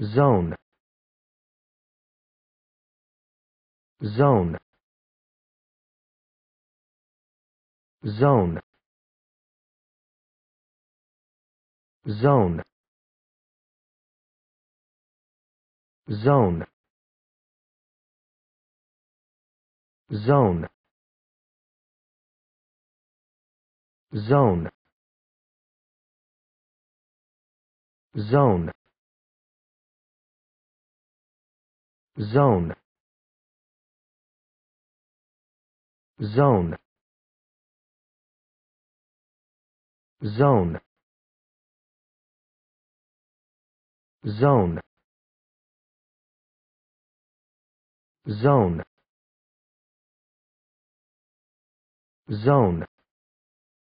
zone, zone, zone, zone, zone, zone, zone, zone, zone, zone, zone, zone, zone, zone,